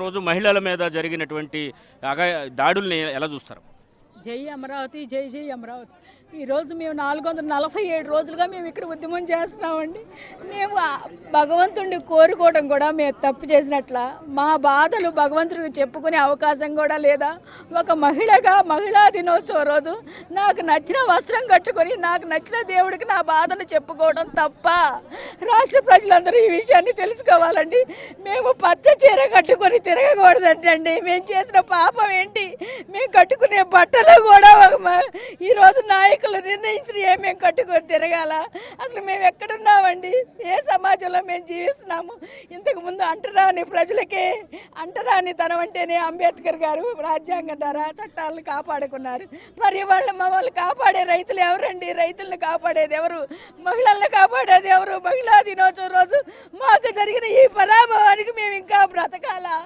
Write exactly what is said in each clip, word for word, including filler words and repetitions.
రోజు మహిళల మీద జరిగినటువంటి దాడుల్ని ఎలా చూస్తారు? జై అమరావతి, జై జై అమరావతి. ఈ రోజు మేము నాలుగు వందల నలభై ఏడు రోజులుగా మేము ఇక్కడ ఉద్యమం చేస్తున్నామండి. మేము భగవంతుడిని కోరుకోవడం కూడా మేము తప్పు చేసినట్లా, మా బాధలు భగవంతుడికి చెప్పుకునే అవకాశం కూడా లేదా? ఒక మహిళగా మహిళా దినోత్సవం రోజు నాకు నచ్చిన వస్త్రం కట్టుకొని నాకు నచ్చిన దేవుడికి నా బాధను చెప్పుకోవడం తప్ప. రాష్ట్ర ప్రజలందరూ ఈ విషయాన్ని తెలుసుకోవాలండి. మేము పచ్చ చీర కట్టుకొని తిరగకూడదంటండి. మేము చేసిన పాపం ఏంటి? మేము కట్టుకునే బట్టలు ఈరోజు నాయకులు నిర్ణయించిన మేము కట్టుకొని తిరగాల? అసలు మేము ఎక్కడున్నామండి? ఏ సమాజంలో మేము జీవిస్తున్నాము? ఇంతకుముందు అంటరాని ప్రజలకే అంటరాని తనం అంటేనే అంబేద్కర్ గారు రాజ్యాంగ ధర చట్టాలను కాపాడుకున్నారు. మరి వాళ్ళు మమ్మల్ని కాపాడే రైతులు ఎవరండి? రైతులను కాపాడేది ఎవరు? మహిళలను కాపాడేది ఎవరు? మహిళా దినోత్సవం రోజు మాకు జరిగిన ఈ పరాభవానికి మేము ఇంకా బ్రతకాలా?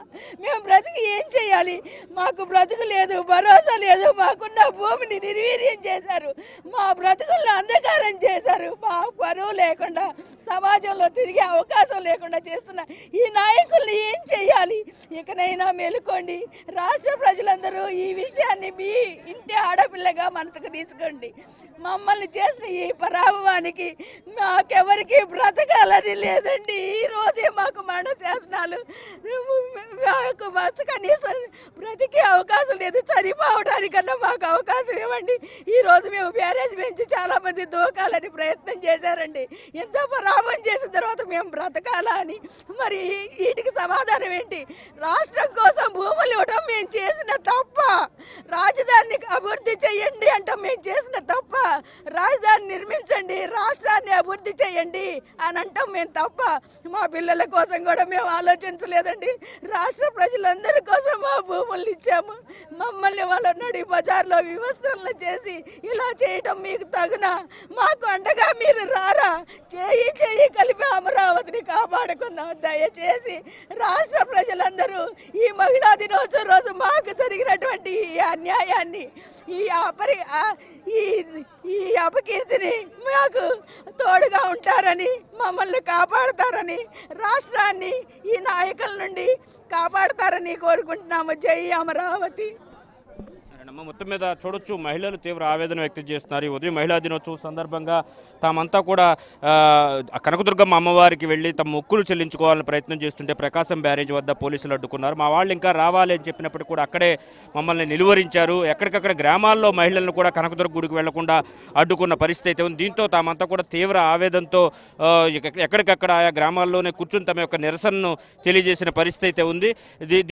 మేము బ్రతికి ఏం చేయాలి? మాకు బ్రతుకు లేదు, భరోసా లేదు. మాకున్న భూమిని నిర్వీర్యం చేశారు, మా బ్రతుకులను అంధకారం చేశారు. మా పరువు లేకుండా, సమాజంలో తిరిగే అవకాశం లేకుండా చేస్తున్న ఈ నాయకుల్ని ఏం చేయాలి? ఇకనైనా మేలుకోండి. రాష్ట్ర ప్రజలందరూ ఈ విషయాన్ని మీ ఇంటి ఆడపిల్లగా మనసుకు తీసుకోండి. మమ్మల్ని చేసిన ఈ పరాభవానికి మాకెవరికి బ్రతకాలని లేదండి. ఈరోజే మాకు మరణ శాసనాలు, మాకు మచ్చు కనీసం బ్రతికే అవకాశం లేదు. చనిపోవడానికి మాకు అవకాశం ఇవ్వండి. ఈ రోజు మేము బ్యారేజ్ పెంచి చాలా మంది దూకాలని ప్రయత్నం చేశారండి. ఎంత పరాభం చేసిన తర్వాత మేము బ్రతకాలా అని? మరి వీటికి సమాధానం ఏంటి? రాష్ట్రం కోసం భూములు ఇవ్వటం మేము చేసిన తప్ప, రాజధానిని అభివృద్ధి చేయండి అంటాం మేము చేసిన తప్ప, రాజధాని నిర్మించండి రాష్ట్రాన్ని అభివృద్ధి చేయండి అని అంటాం మేము తప్ప. మా పిల్లల కోసం కూడా మేము ఆలోచించలేదండి. రాష్ట్ర ప్రజలందరి కోసం మా భూములు ఇచ్చాము. మమ్మల్ని వాళ్ళు నాడు బజార్లో వివస్త్రలను చేసి ఇలా చేయటం మీకు తగునా? మాకు అండగా మీరు రారా? చేయి చేయి కలిపి అమరావతిని కాపాడుకుందాం. దయచేసి రాష్ట్ర ప్రజలందరూ ఈ మహిళా దినోత్సవం రోజు మాకు జరిగినటువంటి ఈ అన్యాయాన్ని, ఈ అపరి ఈ ఈ అపకీర్తిని మాకు తోడుగా ఉంటారని, మమ్మల్ని కాపాడతారని, రాష్ట్రాన్ని ఈ నాయకుల నుండి కాపాడతారని కోరుకుంటున్నాము. జై అమరావతి. మొత్తం మీద చూడొచ్చు, మహిళలు తీవ్ర ఆవేదన వ్యక్తం చేస్తున్నారు. ఉదయం మహిళా దినోత్సవం సందర్భంగా తామంతా కూడా కనకదుర్గమ్మ అమ్మవారికి వెళ్ళి తమ మొక్కులు చెల్లించుకోవాలని ప్రయత్నం చేస్తుంటే ప్రకాశం బ్యారేజ్ వద్ద పోలీసులు అడ్డుకున్నారు. మా వాళ్ళు ఇంకా రావాలి అని చెప్పినప్పుడు కూడా అక్కడే మమ్మల్ని నిలువరించారు. ఎక్కడికక్కడ గ్రామాల్లో మహిళలను కూడా కనకదుర్గ గుడికి వెళ్లకుండా అడ్డుకున్న పరిస్థితి అయితే ఉంది. దీంతో తామంతా కూడా తీవ్ర ఆవేదనతో ఎక్కడికక్కడ ఆయా గ్రామాల్లోనే కూర్చుని తమ యొక్క నిరసనను తెలియజేసిన పరిస్థితి అయితే ఉంది.